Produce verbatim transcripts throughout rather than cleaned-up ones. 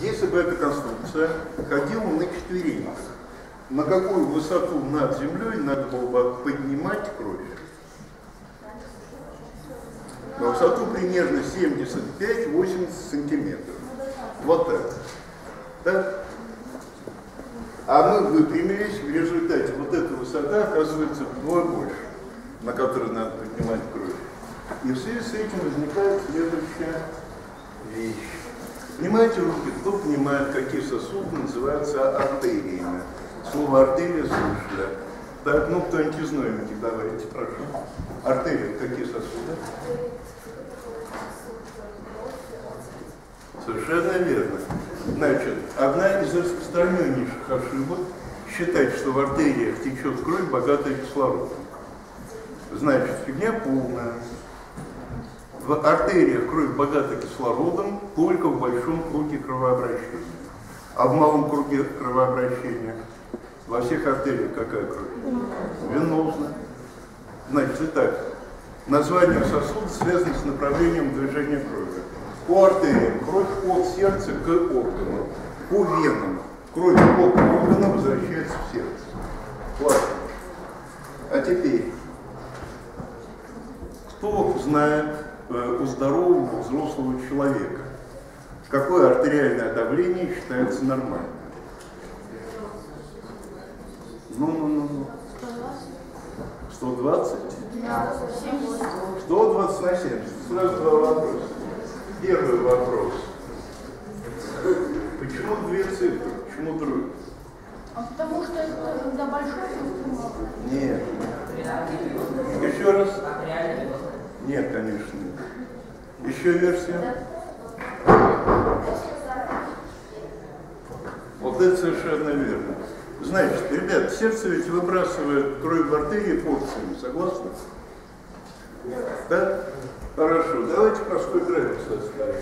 Если бы эта конструкция ходила на четвереньках, на какую высоту над землей надо было бы поднимать кровь? На высоту примерно семьдесят пять — восемьдесят сантиметров. Вот так. Так. А мы выпрямились, в результате вот эта высота оказывается вдвое больше, на которую надо поднимать кровь. И в связи с этим возникает следующая вещь. Понимаете, руки, кто понимает, какие сосуды называются артериями? Слово артерия слышали. Так, ну кто-нибудь из новеньких, давайте, прошу. Артерия, какие сосуды? Совершенно верно. Значит, одна из распространеннейших ошибок считать, что в артериях течет кровь, богатая кислородом. Значит, фигня полная. В артериях кровь богата кислородом только в большом круге кровообращения. А в малом круге кровообращения во всех артериях какая кровь? Венозная. Значит, итак, название сосудов связано с направлением движения крови. По артериям кровь от сердца к органу. По венам кровь от органа возвращается в сердце. Ладно. А теперь, кто знает э, у здорового взрослого человека, какое артериальное давление считается нормальным? Ну, ну, ну, ну. сто двадцать? сто двадцать на семьдесят. Сразу два вопроса. Первый вопрос. Почему две цифры? Почему трое? А потому что это для большой цифры? Нет. Еще раз? Нет, конечно. Еще версия? Вот это совершенно верно. Значит, ребят, сердце ведь выбрасывает кровь в артерии порциями, согласны? Да? Хорошо, давайте простой график составим.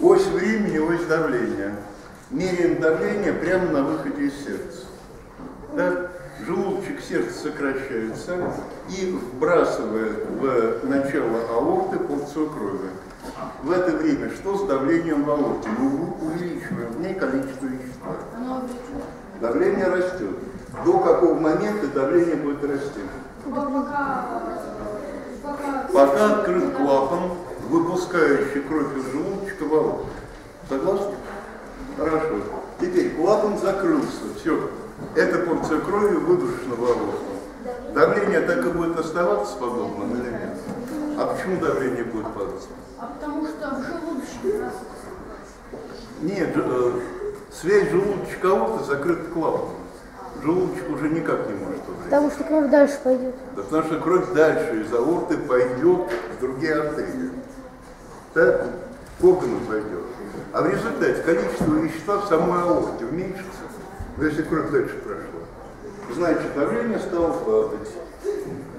Ось времени, ось давления. Меряем давление прямо на выходе из сердца. Да? Желудочек сердца сокращается и вбрасывает в начало аорты порцию крови. В это время что с давлением в аорте? Мы увеличиваем в ней количество вещества. Давление растет. До какого момента давление будет расти? Пока открыт клапан, выпускающий кровь из желудочка в аорту. Согласны? Хорошо. Теперь клапан закрылся. Все. Эта порция крови выдушена в аорту. Давление так и будет оставаться подобным или нет? А почему давление будет падать? А потому что в желудочке. Нет, связь желудочка аорты закрыта клапаном. Желудочек уже никак не может убрать. Потому что кровь дальше пойдет. Да, потому что кровь дальше из аорты пойдет в другие артерии. Так? К органу пойдет. А в результате количество вещества в самой аорте уменьшится, если кровь дальше прошла. Значит, давление стало падать.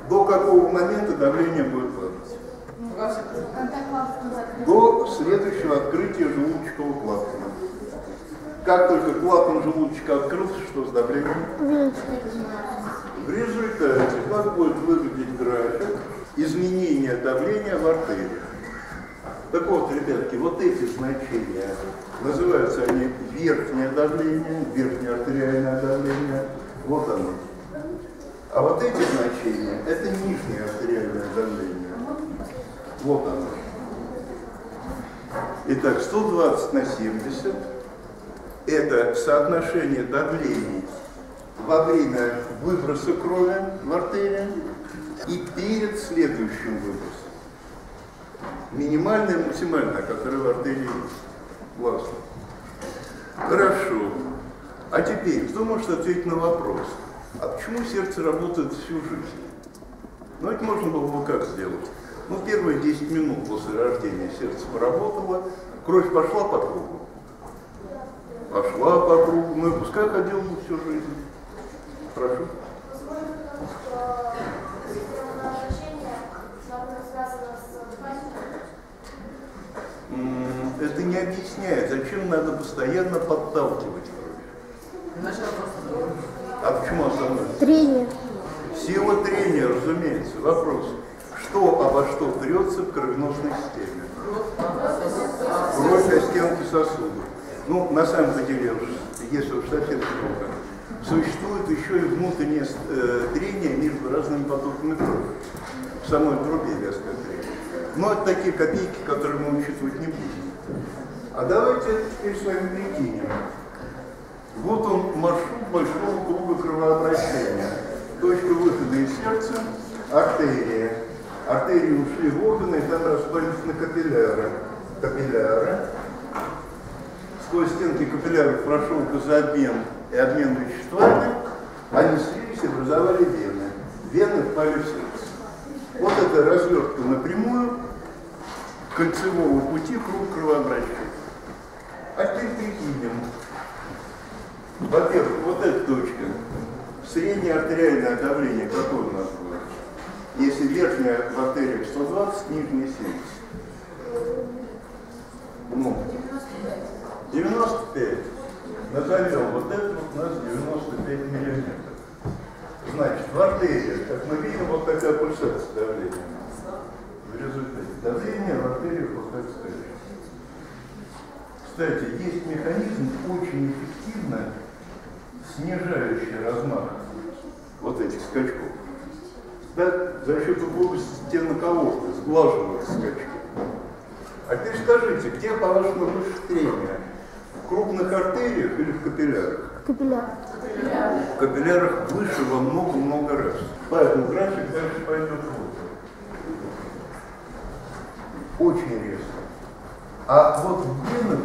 До какого момента давление будет падать? До следующего открытия желудочкового клапана. Как только клапан желудочка открылся, что с давлением? В результате как будет выглядеть график изменения давления в артериях. Так вот, ребятки, вот эти значения, называются они верхнее давление, верхнее артериальное давление, вот оно. А вот эти значения, это нижнее артериальное давление, вот оно. Итак, сто двадцать на семьдесят. Это соотношение давлений во время выброса крови в артерии и перед следующим выбросом. Минимальное и максимальное, которое в артерии есть. Классно. Хорошо. А теперь, кто может ответить на вопрос, а почему сердце работает всю жизнь? Ну, это можно было бы как сделать? Ну, первые десять минут после рождения сердце поработало, кровь пошла по кругу. Пошла по кругу, ну и пускай ходила бы всю жизнь. Прошу. Это не объясняет, зачем надо постоянно подталкивать кровь. А почему основное? Трение. Сила трения, разумеется. Вопрос. Что обо что трется в кровеносной системе? Кровь части антисосудов. Ну, на самом деле, если уж совсем строго, существует еще и внутреннее трение между разными потоками крови. В самой трубе вязкое трение. Но это такие копейки, которые мы учитывать не будем. А давайте теперь с вами прикинем. Вот он, маршрут большого круга кровообращения. Точка выхода из сердца – артерия. Артерии ушли в органы и там распались на капилляры. Капилляры. Сквозь стенки капилляров прошел газообмен и обмен веществами. Они слились и образовали вены. Вены впали в сердце. Вот это развертка напрямую кольцевого пути круг кровообращения. А теперь прикинем. Во-первых, вот эта точка. Среднее артериальное давление какое у нас было? Если верхняя в артериях сто двадцать, нижняя семьдесят. Ну, девяносто пять. Назовем вот это вот у нас девяносто пять миллиметров. Значит, в артериях, как мы видим, вот такая пульсация давления. В результате давления в артериях вот так стоит. Кстати, есть механизм, очень эффективно снижающий размах вот этих скачков. Да, за счет угловой стенок аорты сглаживают скачки. А теперь скажите, где, по-вашему, выше трения? В крупных артериях или в капиллярах? В капиллярах. В капиллярах выше во много-много раз. Поэтому график дальше пойдет вот. Очень резко. А вот в венах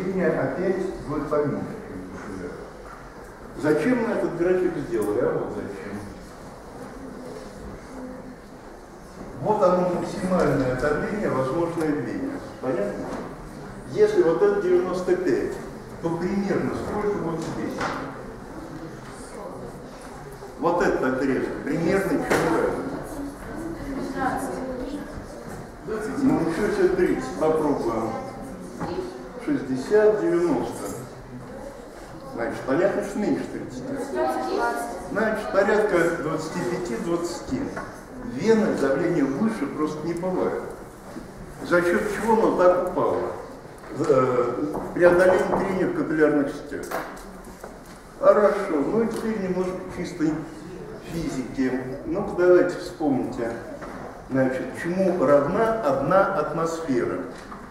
трение опять будет поменьше, чем в капиллярах. Зачем мы этот график сделали? А вот зачем? Вот оно максимальное давление, возможное давление. Понятно? Если вот это девяносто пять, то примерно сколько вот здесь? Вот это отрезок. Примерно четырнадцать. Ну еще все тридцать. Попробуем. шестьдесят, девяносто. Значит, порядка меньше тридцати. Значит, порядка двадцати пяти — двадцати. Вены давление выше просто не бывает. За счет чего оно так упало? Преодоление трения в капиллярных сетях. Хорошо, ну и теперь немножко чистой физики. Ну давайте вспомните, значит, чему равна одна атмосфера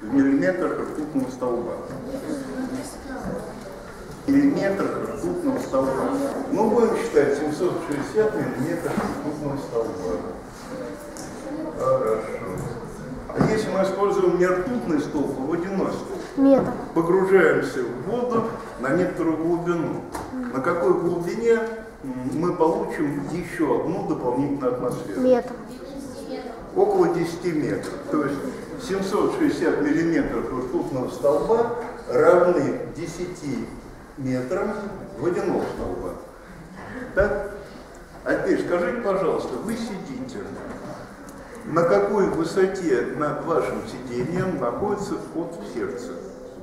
в миллиметрах ртутного столба. Миллиметрах ртутного столба. Ну, будем считать семьсот шестьдесят миллиметров ртутного столба. Хорошо. А если мы используем не ртутный столб, а водяной столб? Метр. Погружаемся в воду на некоторую глубину. Mm. На какой глубине мы получим еще одну дополнительную атмосферу? Метр. Около десяти метров. То есть семьсот шестьдесят миллиметров ртутного столба равны десяти метрам водяного столба. Так? А теперь скажите, пожалуйста, вы сидите. На какой высоте над вашим сиденьем находится вход в сердце?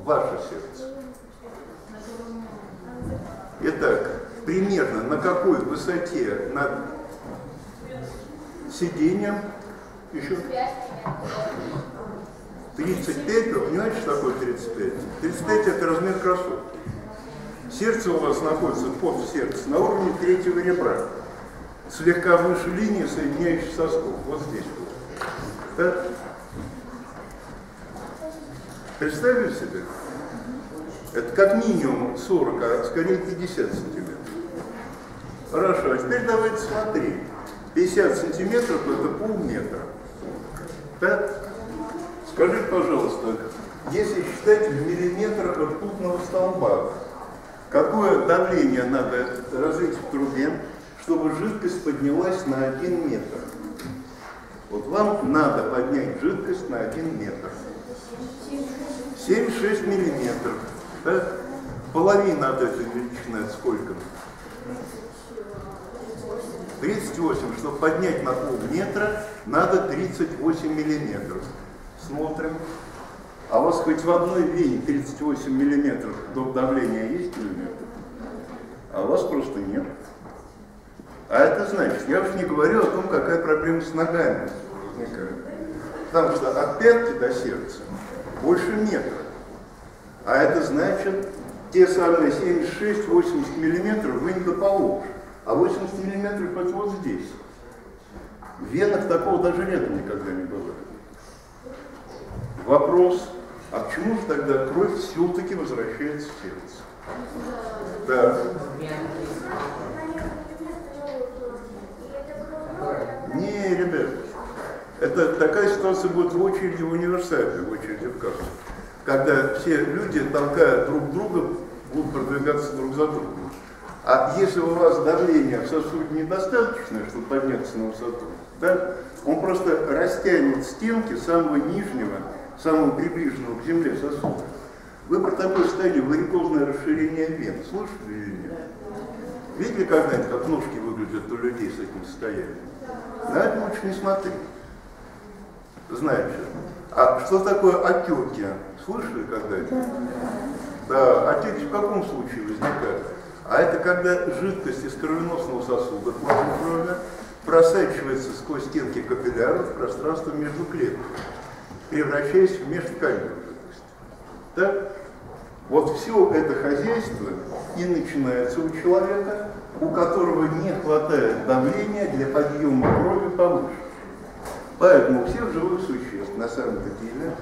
Ваше сердце. Итак, примерно на какой высоте над сиденьем? Еще? тридцать пять. Вы понимаете, что такое тридцать пять? тридцать пять – это размер кроссовки. Сердце у вас находится, вход в сердце, на уровне третьего ребра. Слегка выше линии, соединяющей сосков. Вот здесь вот. Да? Представили себе? Это как минимум сорок, а скорее пятьдесят сантиметров. Хорошо, а теперь давайте смотри. пятьдесят сантиметров – это полметра. Да? Скажите, пожалуйста, если считать в миллиметрах ртутного столба, какое давление надо развить в трубе, чтобы жидкость поднялась на один метр? Вот вам надо поднять жидкость на один метр. семьдесят шесть миллиметров. Да? Половина от этой величины это сколько? тридцать восемь. Чтобы поднять на полметра, надо тридцать восемь миллиметров. Смотрим. А у вас хоть в одной вене тридцать восемь миллиметров до давления есть миллиметр? А у вас просто нет. А это значит, я уж не говорю о том, какая проблема с ногами возникает. Потому что от пятки до сердца больше метра. А это значит, те самые семьдесят шесть-восемьдесят миллиметров вы не доположите, а восемьдесят миллиметров это вот здесь. В венах такого даже рядом никогда не бывает. Вопрос, а почему же тогда кровь все-таки возвращается в сердце? Да. Не, ребят, это такая ситуация будет в очереди в университете, в очереди в кафе, когда все люди, толкая друг друга, будут продвигаться друг за другом. А если у вас давление в сосуде недостаточное, чтобы подняться на высоту, да, он просто растянет стенки самого нижнего, самого приближенного к земле сосуда. Вы про такое состояние варикозное расширение вен слышали или нет? Видели когда-нибудь, как ножки выглядят у людей с этим состоянием? На это лучше не смотреть. Знаешь, а что такое отеки? Слышали когда-нибудь? Да, отеки в каком случае возникают? А это когда жидкость из кровеносного сосуда плазмы крови просачивается сквозь стенки капилляров в пространство между клетками, превращаясь в межтканевую жидкость. Да? Вот все это хозяйство и начинается у человека, у которого не хватает давления для подъема крови повыше. Поэтому у всех живых существ, на самом деле,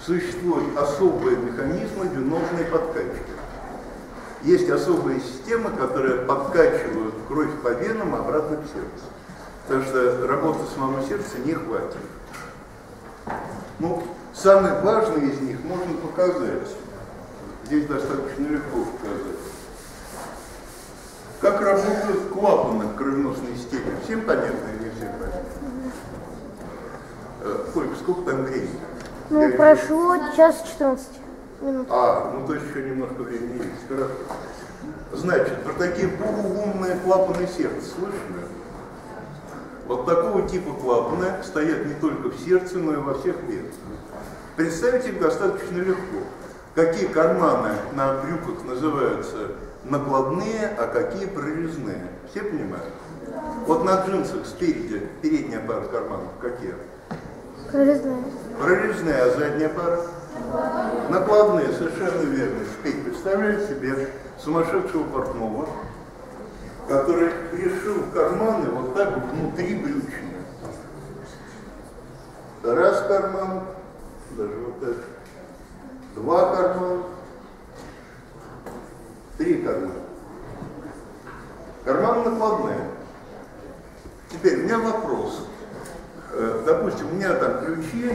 существуют особые механизмы венозной подкачки. Есть особые системы, которые подкачивают кровь по венам обратно к сердцу. Потому что работы самого сердца не хватит. Ну, самый важный из них можно показать. Здесь достаточно легко показать. Как работают клапаны в кровеносной системе. Всем понятно или не всем понятно? Сколько, сколько там времени? Ну, я прошло решил. час четырнадцать. А, ну то есть еще немножко времени есть, хорошо. Значит, про такие полулунные клапаны сердца слышали? Вот такого типа клапаны стоят не только в сердце, но и во всех венах. Представить их достаточно легко. Какие карманы на брюках называются накладные, а какие прорезные. Все понимают? Вот на джинсах спереди, передняя пара карманов какие? Прорезные. Прорезные, а задняя пара? Накладные, совершенно верно. Теперь представляете себе сумасшедшего портного, который пришил карманы вот так вот внутри брючины. Раз карман, даже вот так, два кармана, три кармана. Карманы накладные. Теперь у меня вопрос. Допустим, у меня там ключи,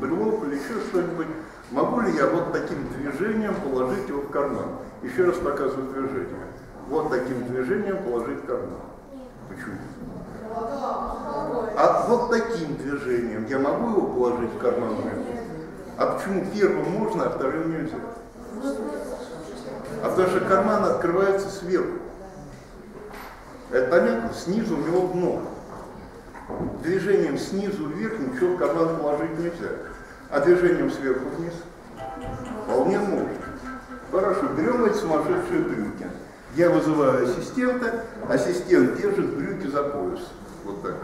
брелок или еще что-нибудь. Могу ли я вот таким движением положить его в карман? Еще раз показываю движение. Вот таким движением положить в карман. Почему? А вот таким движением я могу его положить в карман? А почему первым можно, а вторым нельзя? А потому что карман открывается сверху. Это понятно? Снизу у него дно. Движением снизу вверх ничего в карман положить нельзя. А движением сверху вниз? Вполне можно. Хорошо, берем эти сумасшедшие брюки. Я вызываю ассистента, ассистент держит брюки за пояс. Вот так.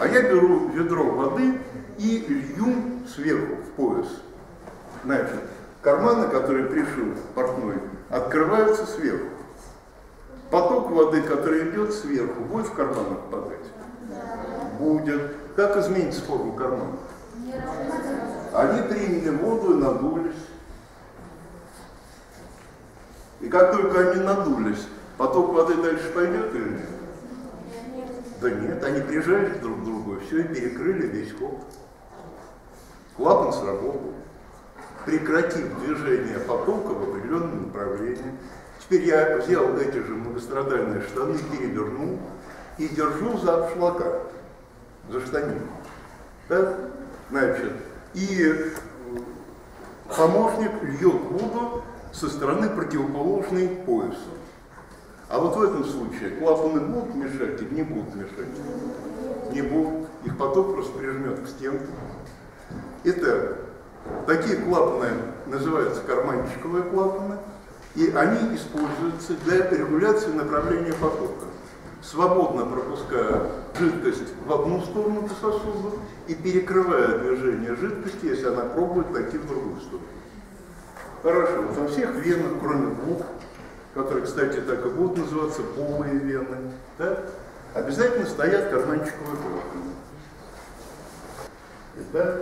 А я беру ведро воды и лью сверху в пояс. Значит, карманы, которые пришил портной, открываются сверху. Поток воды, который идет сверху, будет в карман отпадать? Будет. Как изменится форму кармана? Они приняли воду и надулись. И как только они надулись, поток воды дальше пойдет или нет? Да нет, они прижались друг к другу, все, и перекрыли весь ход. Клапан сработал. Прекратив движение потока в определенном направлении. Теперь я взял эти же многострадальные штаны, перевернул и держу за обшлака, за штанину. Да? Значит, и помощник льет воду со стороны противоположной поясу. А вот в этом случае клапаны будут мешать или не будут мешать? Не будут. Их поток просто прижмет к стенке. Итак, такие клапаны называются карманчиковые клапаны, и они используются для регуляции направления потока. Свободно пропуская жидкость в одну сторону по сосуду и перекрывая движение жидкости, если она пробует пойти в другую сторону. Хорошо, вот во всех венах, кроме двух, которые, кстати, так и будут называться, полые вены, да, обязательно стоят карманчиковые клапаны. Да?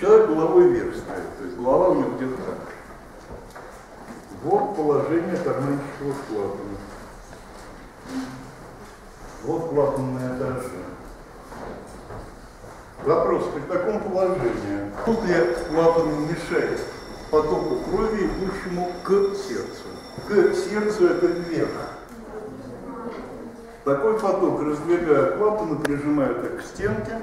Человек головой вверх стоит, то есть голова у него где-то так. Вот положение карманчиковых клапанов. Вот клапанная дорожа. Вопрос, при таком положении, тут ли клапан мешает потоку крови, идущему к сердцу? К сердцу это вверх. Такой поток, раздвигая клапаны, прижимают их к стенке.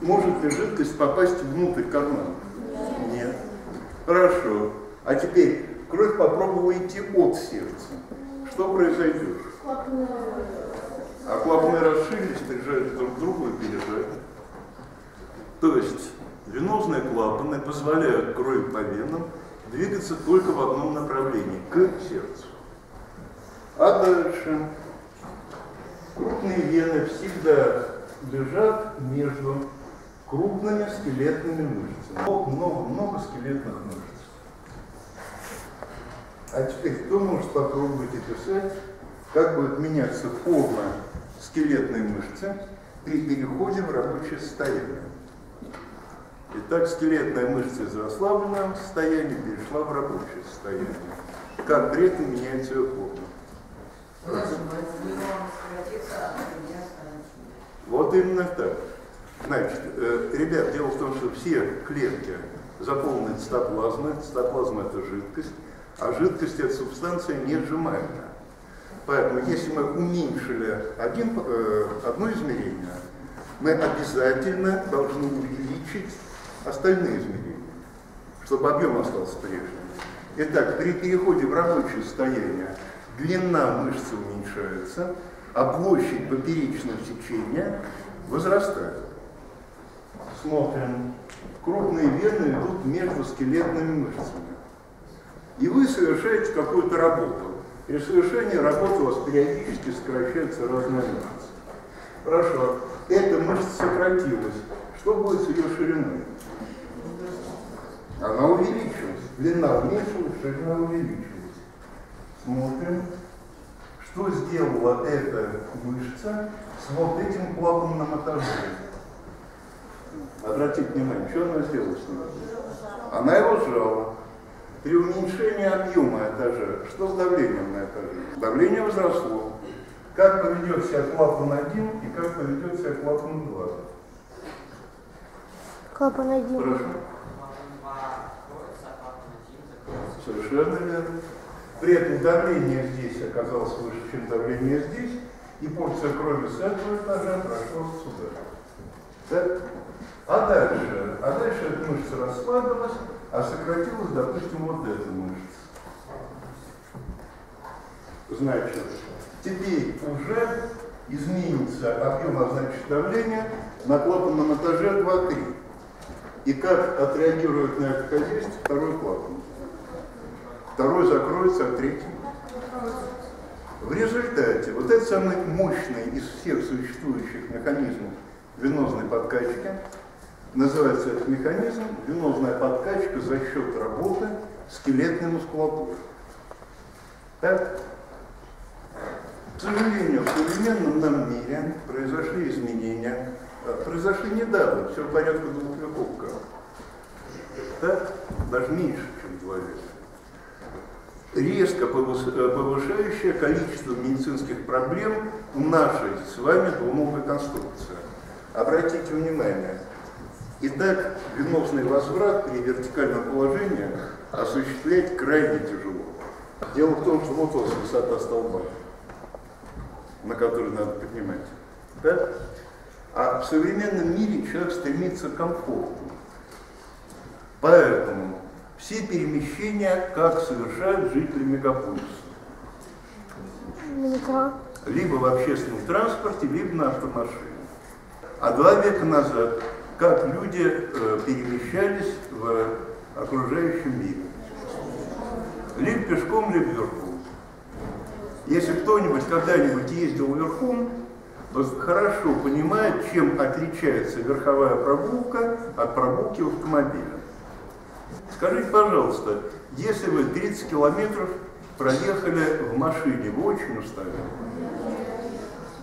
Может ли жидкость попасть внутрь кармана? Нет. Хорошо. А теперь кровь попробовала идти от сердца. Что произойдет? А клапаны расширились, прижались друг к другу и пережали. То есть венозные клапаны позволяют крови по венам двигаться только в одном направлении, к сердцу. А дальше крупные вены всегда лежат между крупными скелетными мышцами. Много-много скелетных мышц. А теперь кто может попробовать описать, как будет меняться форма скелетной мышцы при переходе в рабочее состояние? Итак, скелетная мышца из расслабленного состояния перешла в рабочее состояние. Как древко меняется ее форма? Вот именно так. Значит, э, ребят, дело в том, что все клетки заполнены цитоплазмой. Цитоплазма – это жидкость, а жидкость – это субстанция несжимаемая. Поэтому, если мы уменьшили один, э, одно измерение, мы обязательно должны увеличить остальные измерения, чтобы объем остался прежним. Итак, при переходе в рабочее состояние длина мышцы уменьшается, а площадь поперечного сечения возрастает. Смотрим. Крупные вены идут между скелетными мышцами. И вы совершаете какую-то работу. При совершении работы у вас периодически сокращается разная мышца. Хорошо. Эта мышца сократилась. Что будет с ее шириной? Она увеличилась. Длина уменьшилась, ширина увеличилась. Смотрим. Что сделала эта мышца с вот этим клапанным этажом? Обратите внимание, что она сделала с ним? Она его сжала. При уменьшении объема этажа, что с давлением на этаже? Давление возросло. Как поведет себя клапан один и как поведет себя клапан два? Клапан один. Прошу. Совершенно верно. При этом давление здесь оказалось выше, чем давление здесь, и порция крови с этого этажа прошла сюда. Так? А дальше? А дальше эта мышца расслабилась, а сократилась, допустим, вот эта мышца. Значит, теперь уже изменится объем, а значит давление на клапанном этаже два три. И как отреагирует на это хозяйство второй клапан? Второй закроется, а третий. В результате вот этот самый мощный из всех существующих механизмов венозной подкачки, называется этот механизм венозная подкачка за счет работы скелетной мускулатуры. Так? К сожалению, в современном нам мире произошли изменения. Произошли недавно, все порядка двух веков. Так? Даже меньше, чем два века. Резко повышающее количество медицинских проблем в нашей с вами двуногой конструкции. Обратите внимание. Итак, венозный возврат при вертикальном положении осуществлять крайне тяжело. Дело в том, что вот у вас высота столба, на которую надо поднимать. Да? А в современном мире человек стремится к комфорту. Поэтому все перемещения, как совершают жители мегаполиса. Метро. Либо в общественном транспорте, либо на автомашине. А два века назад, как люди э, перемещались в окружающем мире. Либо пешком, либо верхом. Если кто-нибудь когда-нибудь ездил верхом, то хорошо понимает, чем отличается верховая прогулка от прогулки в автомобиле. Скажите, пожалуйста, если вы тридцать километров проехали в машине, вы очень устали?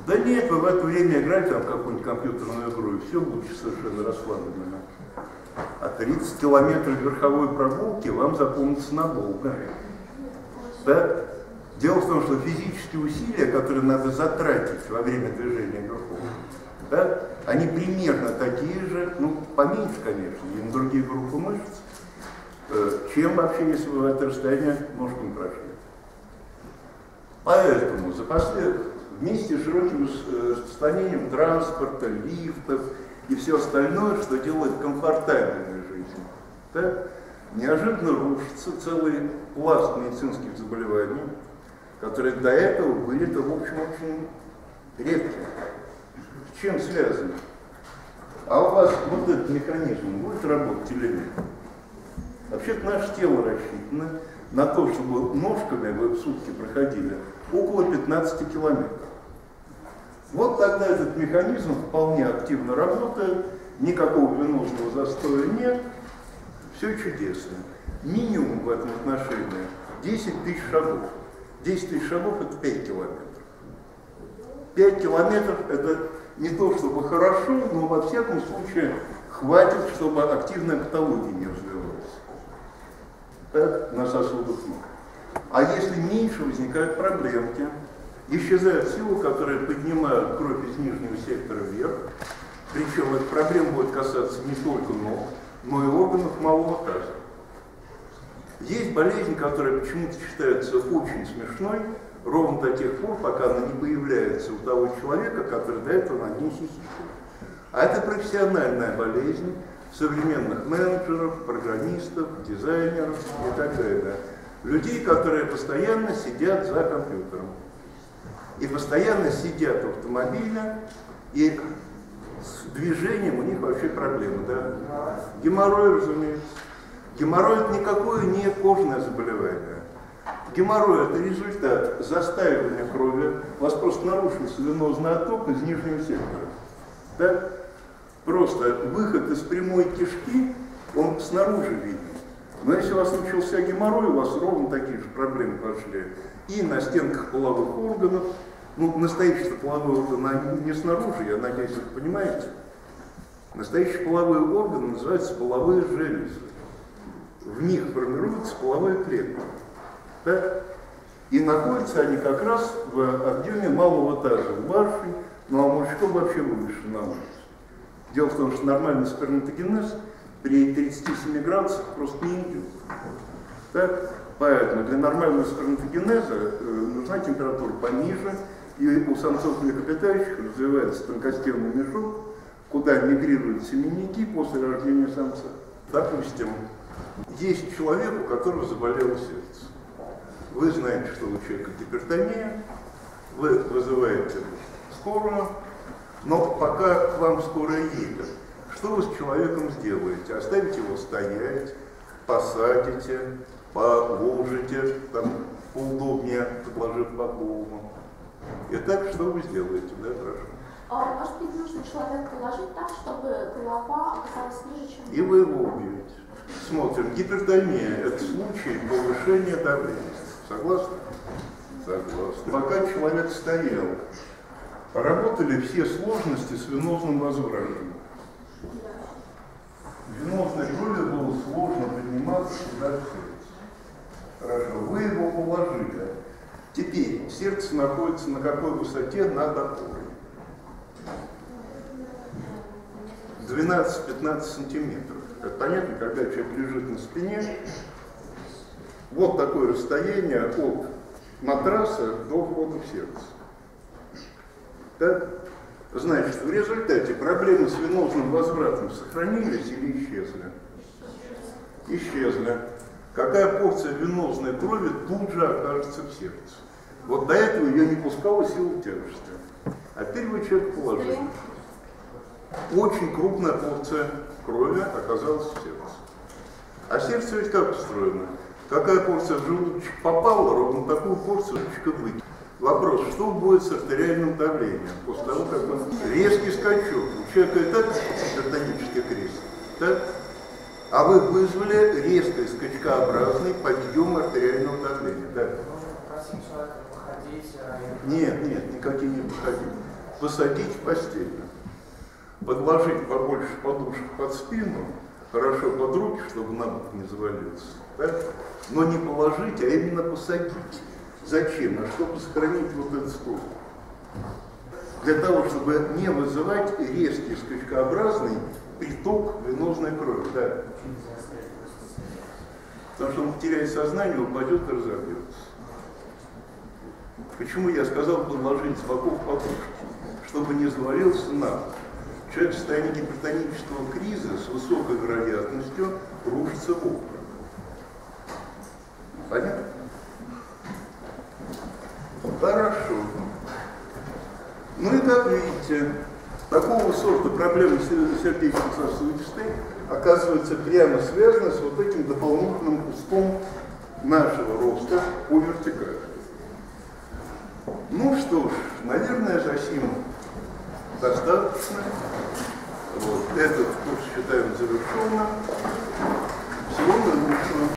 Да нет, вы в это время играете там какую-нибудь компьютерную игру, и все будет совершенно расслабленно. А тридцать километров верховой прогулки вам запомнится надолго. Да? Дело в том, что физические усилия, которые надо затратить во время движения верхом, да, они примерно такие же, ну, поменьше, конечно, и на другие группы мышц, э, чем вообще, если бы в это расстояние ножками прошли. Поэтому за послед... вместе с широким распространением транспорта, лифтов и все остальное, что делает комфортабельной жизнью, да, неожиданно рушится целый пласт медицинских заболеваний, которые до этого были-то, в общем, очень редкими. С чем связано? А у вас вот этот механизм будет работать или нет? Вообще-то наше тело рассчитано на то, чтобы ножками вы в сутки проходили около пятнадцати километров. Вот тогда этот механизм вполне активно работает, никакого венозного застоя нет, все чудесно. Минимум в этом отношении десять тысяч шагов. десять тысяч шагов это пять километров. пять километров это не то чтобы хорошо, но во всяком случае хватит, чтобы активная патология не развивалась. Так, на сосудах ног. А если меньше, возникают проблемки. Исчезают силы, которые поднимают кровь из нижнего сектора вверх. Причем эта проблема будет касаться не только ног, но и органов малого таза. Есть болезнь, которая почему-то считается очень смешной, ровно до тех пор, пока она не появляется у того человека, который до этого над ней хихикает. А это профессиональная болезнь современных менеджеров, программистов, дизайнеров и так далее. Людей, которые постоянно сидят за компьютером. И постоянно сидят в автомобиле, и с движением у них вообще проблемы. Да? Геморрой, разумеется. Геморрой – это никакое не кожное заболевание. Геморрой – это результат застаивания крови. У вас просто нарушился венозный отток из нижнего сектора. Да? Просто выход из прямой кишки, он снаружи виден. Но если у вас начался геморрой, у вас ровно такие же проблемы пошли. И на стенках половых органов, ну, настоящий половой орган не снаружи, я надеюсь, вы понимаете. Настоящие половые органы называются половые железы. В них формируются половые клетки. Да? И находятся они как раз в объеме малого таза, в барше, ну а мужиков вообще выше на улице. Дело в том, что нормальный сперматогенез при тридцати семи градусах просто не идет. Так? Поэтому для нормального сперматогенеза нужна температура пониже, и у самцов млекопитающих развивается тонкостенный мешок, куда мигрируют семенники после рождения самца. Допустим, есть человек, у которого заболело сердце. Вы знаете, что у человека гипертония, вы вызываете скорую, но пока к вам скорая едет, что вы с человеком сделаете? Оставите его стоять, посадите, положите, там, поудобнее подложив по голову. Итак, что вы сделаете, да, прошу? А, может быть, нужно человека положить так, чтобы голова оказалась ниже, чем... И вы его убьете. Смотрим, гипертония – это случай повышения давления. Согласны? Согласны. Пока человек стоял, поработали все сложности с венозным возвращением. В венозной жуле было сложно подниматься сюда в сердце. Хорошо, вы его уложили. Теперь сердце находится на какой высоте над опорой? двенадцать-пятнадцать сантиметров. Это понятно, когда человек лежит на спине, вот такое расстояние от матраса до входа в сердце. Так? Значит, в результате проблемы с венозным возвратом сохранились или исчезли? Исчезли. Какая порция венозной крови тут же окажется в сердце? Вот до этого ее не пускала сила тяжести. А теперь вы человек положили. Очень крупная порция крови оказалась в сердце. А сердце ведь как устроено? Какая порция в желудочек попала, ровно такую порцию выкинула. Вопрос, что будет с артериальным давлением после того, как он резкий скачок. У человека и так гипертонический крест. Так? А вы вызвали резкий скачкообразный подъем артериального давления. Да. Нет, нет, никакие не выходить. Посадить в постель, подложить побольше подушек под спину, хорошо под руки, чтобы на бок не завалился, да? Но не положить, а именно посадить. Зачем? А чтобы сохранить вот этот стол. Для того, чтобы не вызывать резкий скачкообразный приток венозной крови. Да. Потому что он теряет сознание, упадет и разобьется. Почему я сказал подложить с боков подушки? Чтобы не завалился на бок. Человек в состоянии гипертонического криза с высокой вероятностью рушится в обморок. Понятно? Хорошо. Ну и как видите, такого сорта проблемы сердечно-сосудистой оказываются прямо связаны с вот этим дополнительным куском нашего роста по вертикали. Ну что ж, наверное, за сим достаточно. Вот. Этот курс считаем завершенным. Всего наилучшего.